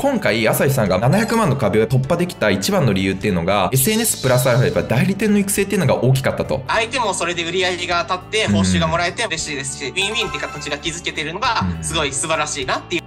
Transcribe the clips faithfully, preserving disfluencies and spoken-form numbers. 今回、朝日さんがななひゃくまんの壁を突破できた一番の理由っていうのが、エスエヌエス プラスアルファ、やっぱ代理店の育成っていうのが大きかったと。相手もそれで売り上げが立って、報酬がもらえて嬉しいですし、うん、ウィンウィンっていう形が築けてるのが、すごい素晴らしいなっていう。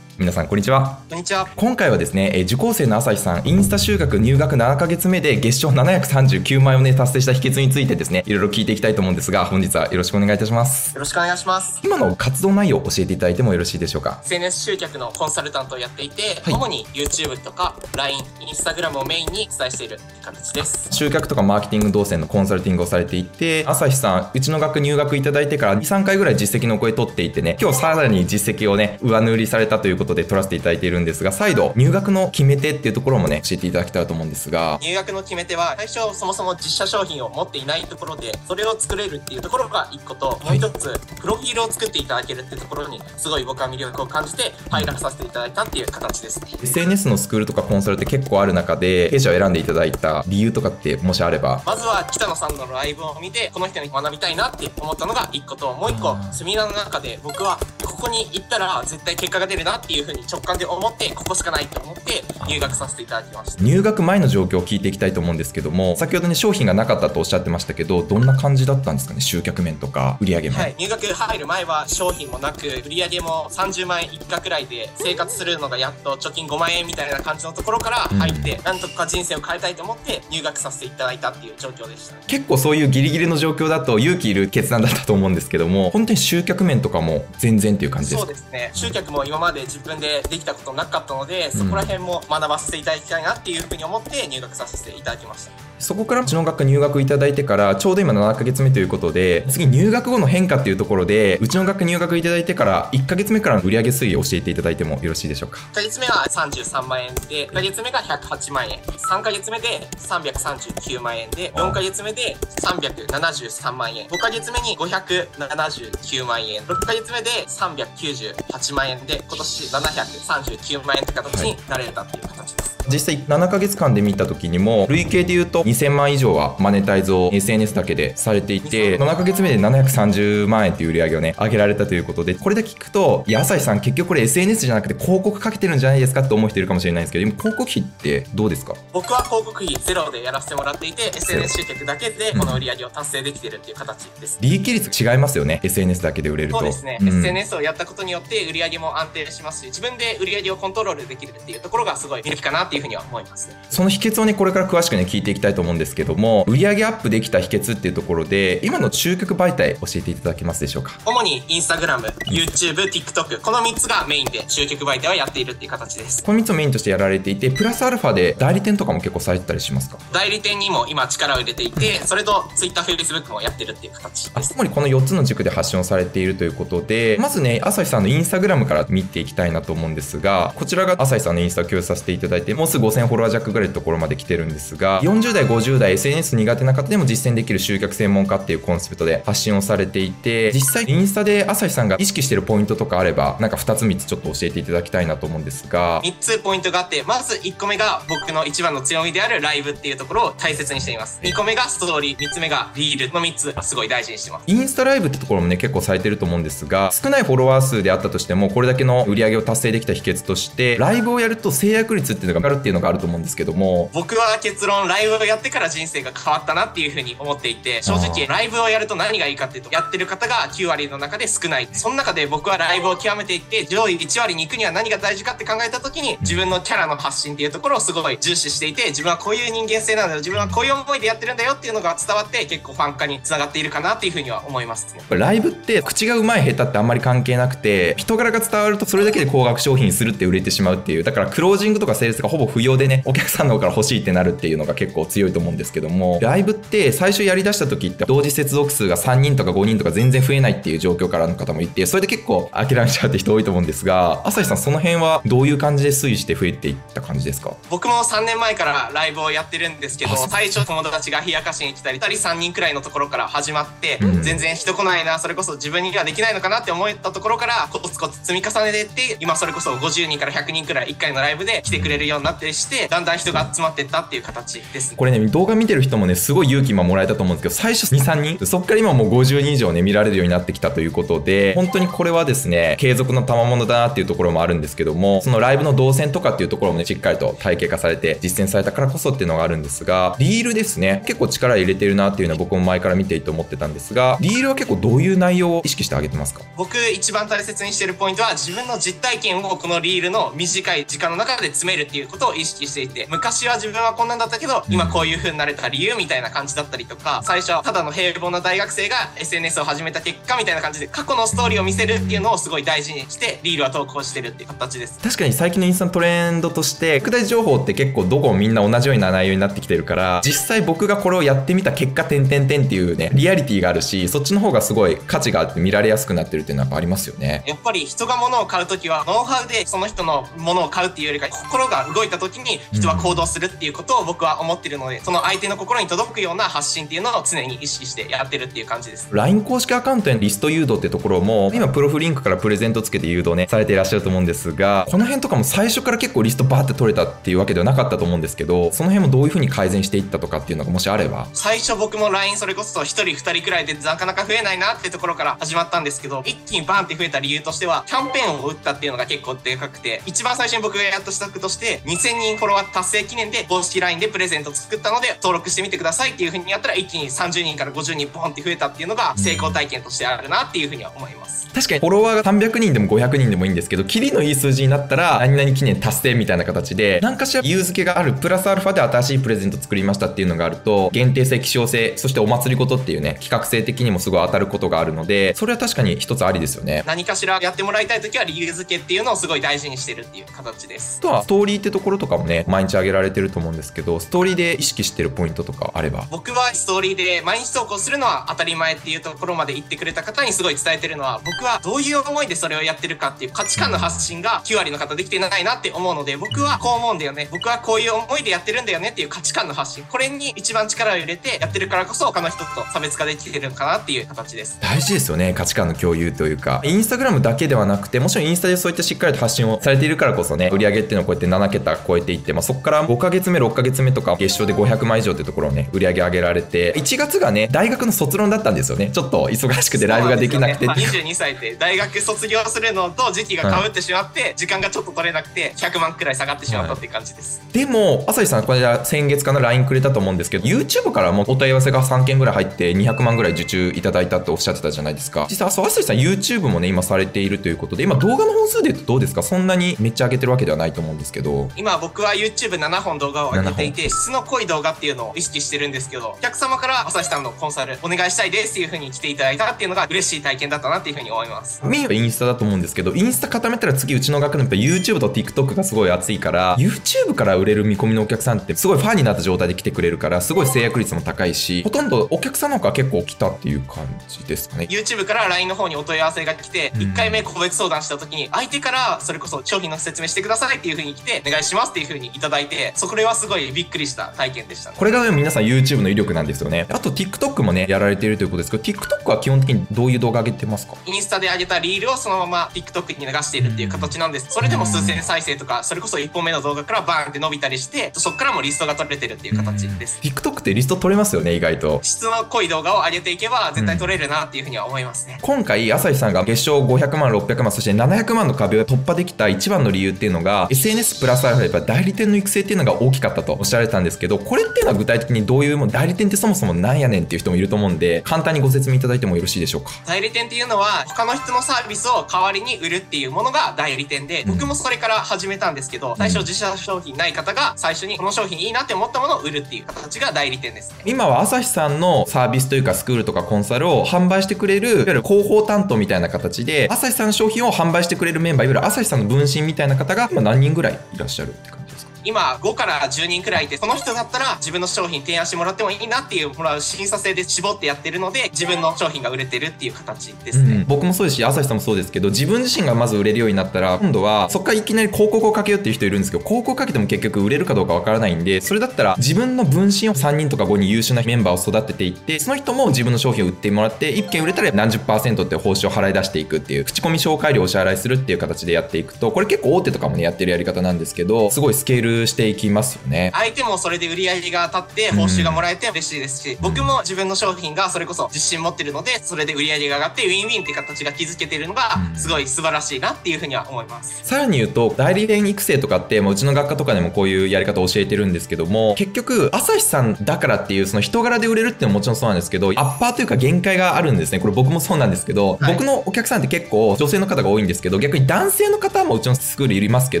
皆さん、こんにちは。こんにちは。今回はですね、え受講生の朝日さん、インスタ就学入学ななかげつめで月賞ななひゃくさんじゅうきゅうまん円をね、達成した秘訣についてですね、いろいろ聞いていきたいと思うんですが、本日はよろしくお願いいたします。よろしくお願いします。今の活動内容を教えていただいてもよろしいでしょうか。エスエヌエス 集客のコンサルタントをやっていて、はい、主に YouTube とか ライン、Instagram をメインにお伝えしている形です。集客とかマーケティング動線のコンサルティングをされていて、朝日さん、うちの学入学いただいてからに、さんかいぐらい実績の声取っていてね、今日さらに実績をね、上塗りされたということで取らせていただいているんですが、再度入学の決め手っていうところもね、教えていただきたいなと思うんですが、入学の決め手は最初そもそも実写商品を持っていないところでそれを作れるっていうところがいっこと、もうひとつ、はい、プロフィールを作っていただけるっていうところにすごい僕は魅力を感じて入らさせていただいたっていう形ですね。 エスエヌエス のスクールとかコンサルって結構ある中で弊社を選んでいただいた理由とかってもしあれば。まずは北野さんのライブを見てこの人に学びたいなって思ったのがいっこと、もういっこ、セミナーの中で僕はここに行ったら絶対結果が出るなっていういうふうに直感で思って、ここしかないと思って入学させていただきました。入学前の状況を聞いていきたいと思うんですけども、先ほどね、商品がなかったとおっしゃってましたけど、どんな感じだったんですかね、集客面とか売上面。はい、入学入る前は商品もなく、売上もさんじゅうまんえん以下くらいで生活するのがやっと貯金ごまんえんみたいな感じのところから入って、うん、なんとか人生を変えたいと思って入学させていただいたっていう状況でした。結構そういうギリギリの状況だと勇気いる決断だったと思うんですけども、本当に集客面とかも全然っていう感じですか。そうですね、集客も今まで自分自分でできたことなかったので、そこら辺も学ばせていただきたいなっていうふうに思って入学させていただきました。そこからうちの学科入学いただいてからちょうど今ななかげつめということで、次入学後の変化っていうところで、うちの学科入学いただいてからいっかげつめからの売上推移を教えていただいてもよろしいでしょうか。いっかげつめはさんじゅうさんまんえんで、にかげつめがひゃくはちまんえん、さんかげつめでさんびゃくさんじゅうきゅうまんえんで、よんかげつめでさんびゃくななじゅうさんまんえん、ごかげつめにごひゃくななじゅうきゅうまんえん、ろっかげつめでさんびゃくきゅうじゅうはちまんえんで、今年ななひゃくさんじゅうきゅうまんえんって形になれたっていう形です。実際ななかげつかんで見た時にも累計で言うとにせんまん以上はマネタイズを エスエヌエス だけでされていて、ななかげつめでななひゃくさんじゅうまんえんという売り上げをね、上げられたということで、これだけ聞くと、いや朝日さん結局これ エスエヌエス じゃなくて広告かけてるんじゃないですかって思う人いるかもしれないんですけど、今広告費ってどうですか？僕は広告費ゼロでやらせてもらっていて、 エスエヌエス 集客だけでこの売り上げを達成できてるっていう形です、うん、利益率違いますよね、 エスエヌエス だけで売れると。そうですね、うん、エスエヌエス をやったことによって売り上げも安定しますし、自分で売り上げをコントロールできるっていうところがすごい魅力かなっていういうふうには思いますね。その秘訣をね、これから詳しくね、聞いていきたいと思うんですけども、売上アップできた秘訣っていうところで、今の集客媒体教えていただけますでしょうか。主にインスタグラム、YouTube、TikTok、このみっつがメインで集客媒体はやっているっていう形です。このみっつをメインとしてやられていて、プラスアルファで代理店とかも結構されてたりしますか。代理店にも今力を入れていて、それと Twitter、Facebook もやってるっていう形です。主にこのよっつの軸で発信をされているということで、まずね、朝日さんのインスタグラムから見ていきたいなと思うんですが、こちらが朝日さんのインスタを共有させていただいて、もうすぐごせんフォロワー弱ぐらいのところまで来てるんですが、よんじゅうだいごじゅうだい エスエヌエス 苦手な方でも実践できる集客専門家っていうコンセプトで発信をされていて、実際インスタで朝日さんが意識してるポイントとかあれば、なんかふたつみっつちょっと教えていただきたいなと思うんですが。みっつポイントがあって、まずいっこめが僕の一番の強みであるライブっていうところを大切にしています。にこめがストーリー、みっつめがリールのみっつすごい大事にしてます。インスタライブってところもね、結構されてると思うんですが、少ないフォロワー数であったとしてもこれだけの売り上げを達成できた秘訣として、ライブをやると制約率っていうのがあるっていうのがあると思うんですけども、僕は結論、ライブをやってから人生が変わったなっていうふうに思っていて、正直ライブをやると何がいいかっていうと、やってる方がきゅうわりの中で少ない。その中で僕はライブを極めていって、上位いちわりに行くには何が大事かって考えた時に、自分のキャラの発信っていうところをすごい重視していて、自分はこういう人間性なんだよ、自分はこういう思いでやってるんだよっていうのが伝わって、結構ファン化につながっているかなっていうふうには思いますね。ライブって口がうまい下手ってあんまり関係なくて、人柄が伝わるとそれだけで高額商品するって売れてしまうっていう、だからクロージングとかセールスがほぼ不要でね、お客さんの方から欲しいってなるっていうのが結構強いと思うんですけども、ライブって最初やりだした時って同時接続数がさんにんとかごにんとか全然増えないっていう状況からの方もいて、それで結構諦めちゃうって人多いと思うんですが、朝日さんその辺はどういう感じで推移して増えていった感じですか。僕もさんねんまえからライブをやってるんですけど、最初友達が冷やかしに来たりふたりさんにんくらいのところから始まって、うん、全然人来ないな、それこそ自分にはできないのかなって思ったところからコツコツ積み重ねていって、今それこそごじゅうにんからひゃくにんくらいいっかいのライブで来てくれるようになってして、だんだん人が集まっていったっていう形です。これね、ね、動画見てる人もね、すごい勇気ももらえたと思うんですけど、最初に、さんにん、そっから今もうごじゅうにん以上ね、見られるようになってきたということで、本当にこれはですね、継続の賜物だなっていうところもあるんですけども、そのライブの動線とかっていうところもね、しっかりと体系化されて実践されたからこそっていうのがあるんですが、リールですね、結構力入れてるなっていうのは僕も前から見ていて思ってたんですが、リールは結構どういう内容を意識してあげてますか？僕一番大切にしてるポイントは、自分の実体験をこのリールの短い時間の中で詰めるっていうことを意識していて、昔は自分はこんなんだったけど、今こういう風になれた理由みたいな感じだったりとか、最初はただの平凡な大学生が エスエヌエス を始めた結果みたいな感じで過去のストーリーを見せるっていうのをすごい大事にしてリールは投稿してるっていう形です。確かに最近のインスタのトレンドとして拡大情報って結構どこもみんな同じような内容になってきてるから、実際僕がこれをやってみた結果点々点っていうね、リアリティがあるし、そっちの方がすごい価値があって見られやすくなってるっていうのはやっぱありますよね。やっぱり人が物を買うときはノウハウでその人の物を買うっていうよりか、心が動いたときに人は行動するっていうことを僕は思ってるので、その相手の心に届くような発信っていうのを常に意識してやってるっていう感じです。 ライン 公式アカウントへのリスト誘導ってところも、今プロフリンクからプレゼントつけて誘導ねされていらっしゃると思うんですが、この辺とかも最初から結構リストバーって取れたっていうわけではなかったと思うんですけど、その辺もどういう風に改善していったとかっていうのがもしあれば。最初僕も ライン それこそひとりふたりくらいでなかなか増えないなってところから始まったんですけど、一気にバーンって増えた理由としては、キャンペーンを打ったっていうのが結構でかくて、一番最初に僕がやっとした策として、にせんにんフォロワー達成記念で公式 ライン でプレゼント作ったので登録してみてくださいっていう風にやったら、一気にさんじゅうにんからごじゅうにんポンって増えたっていうのが成功体験としてあるなっていう風には思います。確かにフォロワーがさんびゃくにんでもごひゃくにんでもいいんですけど、キリのいい数字になったら何々記念達成みたいな形で、何かしら理由付けがあるプラスアルファで新しいプレゼント作りましたっていうのがあると、限定性、希少性、そしてお祭り事っていうね、企画性的にもすごい当たることがあるので、それは確かに一つありですよね。何かしらやってもらいたい時は理由付けっていうのをすごい大事にしてるっていう形です。あとはストーリーってところとかもね、毎日上げられてると思うんですけど、ストーリーで意識してるポイントとかあれば。僕はストーリーで毎日投稿するのは当たり前っていうところまで言ってくれた方にすごい伝えてるのは、僕はどういう思いでそれをやってるかっていう価値観の発信がきゅうわりの方できてないなって思うので、僕はこう思うんだよね、僕はこういう思いでやってるんだよねっていう価値観の発信、これに一番力を入れてやってるからこそ他の人と差別化できてるのかなっていう形です。大事ですよね、価値観の共有というか。インスタグラムだけではなくて、もちろんインスタでそういったしっかりと発信をされているからこそね、売り上げっていうのをこうやってななけた超えていって、まあ、そこからごかげつめろっかげつめとか月賞でごひゃくまん以上ってところをね売り上げ上げられて、いちがつがね大学の卒論だったんですよね。ちょっと忙しくてライブができなくて、ね、にじゅうにさいで大学卒業するのと時期がかぶってしまって、はい、時間がちょっと取れなくてひゃくまんくらい下がってしまったっていう感じです、はい、でも朝日さんこれ先月かな ライン くれたと思うんですけど、 YouTube からもお問い合わせがさんけんぐらい入ってにひゃくまんぐらい受注いただいたっておっしゃってたじゃないですか。実際朝日さん YouTube もね今されているということで、今動画の本数で言うとどうですか？そんなにめっちゃ上げてるわけではないと思うんですけど、今僕は ユーチューブななほん動画を上げていて、質の濃い動画っていうのを意識してるんですけど、お客様から朝日さんのコンサルお願いしたいですっていう風に来ていただいたっていうのが嬉しい体験だったなっていう風に思います。メインはインスタだと思うんですけど、インスタ固めたら次うちの学年って YouTube と TikTok がすごい熱いから、 YouTube から売れる見込みのお客さんってすごいファンになった状態で来てくれるから、すごい制約率も高いし、ほとんどお客さんの方が結構来たっていう感じですかね。 YouTube から ライン の方にお問い合わせが来て、いっかいめ個別相談した時に相手からそれこそ商品の説明してくださいっていう風に来てお願いしますっていう風にいただいて、そこはすごいびっくりした体験でした、ね、これが、ね、皆さん YouTube の威力なんですよね。あと TikTok もねやられているということですけど、 TikTok は基本的にどういう動画上げてますか？インスタで上げたリールをそのまま TikTok に流しているっていう形なんです。それでも数千再生とか、それこそいっぽんめの動画からバーンって伸びたりして、そっからもリストが取れてるっていう形です。 TikTok ってリスト取れますよね。意外と質の濃い動画を上げていけば絶対取れるなっていうふうには思いますね。今回朝日さんが月賞ごひゃくまんろっぴゃくまんそしてななひゃくまんの壁を突破できた一番の理由っていうのが エスエヌエス プラスアルファやっぱ代理店の育成っていうのが大きかったとおっしゃられたんですけど、これっていうのは具体的にどういうもの、代理店ってそもそもなんやねんっていう人もいると思うんで、簡単にご説明いただいてもよろしいでしょうか？代理店っていうのは他の人のサービスを代わりに売るっていうものが代理店で、僕もそれから始めたんですけど、最初自社商品ない方が最初にこの商品いいなって思ったものを売るっていう形が代理店ですね。今は朝日さんのサービスというかスクールとかコンサルを販売してくれるいわゆる広報担当みたいな形で、朝日さんの商品を販売してくれるメンバー、いわゆる朝日さんの分身みたいな方が今何人ぐらいいらっしゃるって感じですか？今ごからじゅうにんくらいで、その人だったら自分の商品提案してもらってもいいなっていうもらう審査制で絞ってやってるので、自分の商品が売れてるっていう形ですね、うん、僕もそうですし朝日さんもそうですけど、自分自身がまず売れるようになったら今度はそっからいきなり広告をかけようっていう人いるんですけど、広告をかけても結局売れるかどうかわからないんで、それだったら自分の分身をさんにんとかごにん優秀なメンバーを育てていって、その人も自分の商品を売ってもらって、いっけん売れたら何十パーセントって報酬を払い出していくっていう、口コミ紹介料をお支払いするっていう形でやっていくと、これ結構大手とかもねやってるやり方なんですけど、すごいスケール収していきますよね。相手もそれで売り上げが立って報酬がもらえて嬉しいですし、うん、僕も自分の商品がそれこそ自信持ってるので、それで売り上げが上がってウィンウィンって形が築けてるのがすごい素晴らしいなっていうふうには思います、うん、さらに言うと代理店育成とかって、まあ、うちの学科とかでもこういうやり方を教えてるんですけども、結局朝日さんだからっていうその人柄で売れるっていうのももちろんそうなんですけど、アッパーというか限界があるんですね。これ僕もそうなんですけど、はい、僕のお客さんって結構女性の方が多いんですけど、逆に男性の方もうちのスクールいりますけ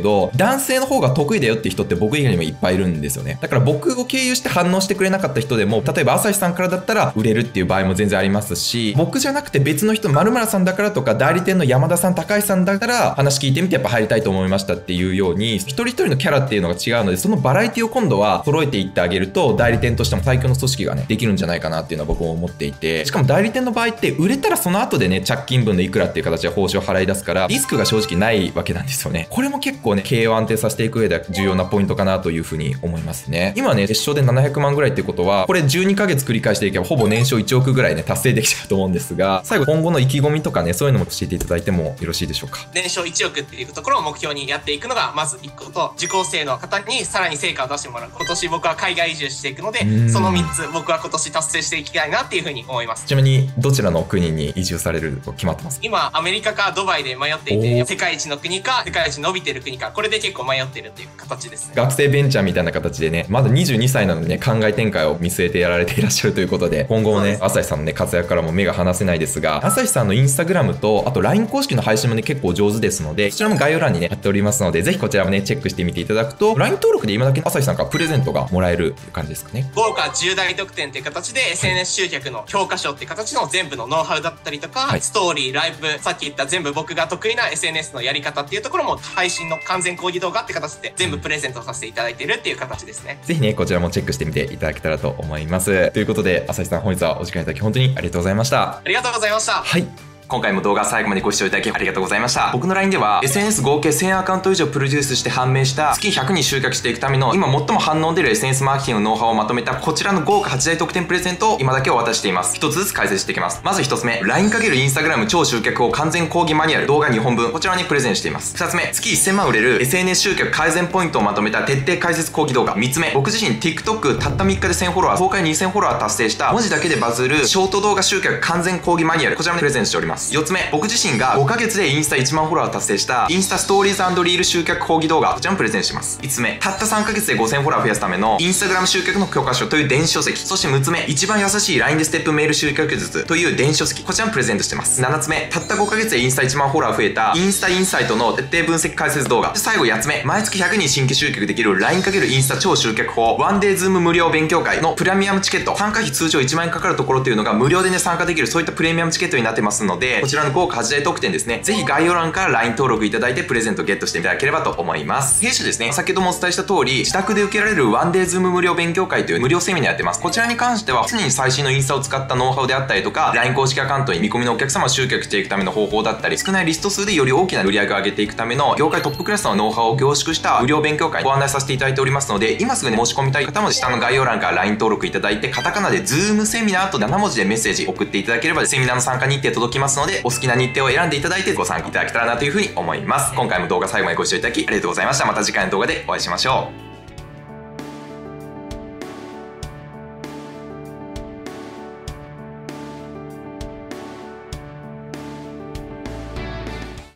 ど、男性の方が得意だよって人って僕以外にもいっぱいいるんですよね。だから僕を経由して反応してくれなかった人でも、例えば朝日さんからだったら売れるっていう場合も全然ありますし、僕じゃなくて別の人、〇〇さんだからとか代理店の山田さん、高橋さんだから話聞いてみてやっぱ入りたいと思いましたっていうように、一人一人のキャラっていうのが違うので、そのバラエティを今度は揃えていってあげると代理店としても最強の組織がねできるんじゃないかなっていうのは僕も思っていて、しかも代理店の場合って売れたらその後でね着金分のいくらっていう形で報酬を払い出すから、リスクが正直ないわけなんですよね。これも結構ね経営を安定させていく上では重要なポイントかなというふうに思いますね。今ね月賞でななひゃくまんぐらいってことは、これじゅうにかげつ繰り返していけばほぼ年商いちおくぐらいね達成できちゃうと思うんですが、最後今後の意気込みとかねそういうのも教えていただいてもよろしいでしょうか。年商いちおくっていうところを目標にやっていくのがまずいっこと、受講生の方にさらに成果を出してもらう。今年僕は海外移住していくので、そのみっつ僕は今年達成していきたいなっていうふうに思います。ちなみにどちらの国に移住されると決まってます？今アメリカかドバイで迷っていて、世界一の国か世界一伸びてる国か、これで結構迷ってるっていう形ですね。学生ベンチャーみたいな形でね、まだにじゅうにさいなのでね考え展開を見据えてやられていらっしゃるということで、今後もね朝日さんのね活躍からも目が離せないですが、朝日さんのインスタグラムとあと ライン 公式の配信もね結構上手ですので、そちらも概要欄にねやっておりますので、ぜひこちらもねチェックしてみていただくと、 ライン 登録で今だけ朝日さんからプレゼントがもらえるっていう感じですかね。豪華重大特典っていう形で エスエヌエス 集客の教科書っていう形の全部のノウハウだったりとか、はい、ストーリー、ライブ、さっき言った全部僕が得意な エスエヌエス のやり方っていうところも配信の完全講義動画って形で全部プレゼントさせていただいているっていう形ですね。ぜひねこちらもチェックしてみていただけたらと思います。ということで朝日さん、本日はお時間いただき本当にありがとうございました。ありがとうございました。はい、今回も動画最後までご視聴いただきありがとうございました。僕の ライン では エスエヌエス 合計せんアカウント以上プロデュースして判明した月ひゃくにん集客していくための今最も反応出る エスエヌエス マーケティングのノウハウをまとめたこちらの豪華はちだい特典プレゼントを今だけお渡ししています。一つずつ解説していきます。まずひとつめ、ライン×インスタグラム 超集客を完全講義マニュアル動画にほんぶん、こちらにプレゼンしています。ふたつめ、月いっせんまん売れる エスエヌエス 集客改善ポイントをまとめた徹底解説講義動画。みっつめ、僕自身 TikTok たったみっかでせんフォロワー、公開にせんフォロワー達成した文字だけでバズるショート動画集客完全講義マニュアル、こちらにプレゼンしております。よっつめ、僕自身がごかげつでインスタいちまんフォロワー達成したインスタストーリーズ&リール集客講義動画、こちらもプレゼンします。いつつめ、たったさんかげつでごせんフォロワー増やすためのインスタグラム集客の教科書という電子書籍。そしてむっつめ、一番優しい ライン でステップメール集客術という電子書籍、こちらもプレゼントしてます。ななつめ、たったごかげつでインスタいちまんフォロワー増えたインスタインサイトの徹底分析解説動画。最後はちつめ、毎月ひゃくにん新規集客できる ライン× インスタ超集客法ワンデーズーム無料勉強会のプレミアムチケット、参加費通常いちまんえんかかるところというのが無料でね参加できる、そういったプレミアムチケットになってますので、こちらの豪華はちだい特典ですね、ぜひ概要欄から ライン 登録いただいてプレゼントゲットしていただければと思います。弊社ですね、先ほどもお伝えした通り自宅で受けられるワンデーズーム無料勉強会という無料セミナーやってます。こちらに関しては常に最新のインスタを使ったノウハウであったりとか ライン 公式アカウントに見込みのお客様を集客していくための方法だったり、少ないリスト数でより大きな売り上げを上げていくための業界トップクラスのノウハウを凝縮した無料勉強会ご案内させていただいておりますので、今すぐね申し込みたい方も下の概要欄から ライン 登録いただいてカタカナで Zoom セミナーとななもじでメッセージ送っていただければセミナーの参加日程届きますので、お好きな日程を選んでいただいてご参加いただけたらなというふうに思います。今回も動画最後までご視聴いただきありがとうございました。また次回の動画でお会いしましょう。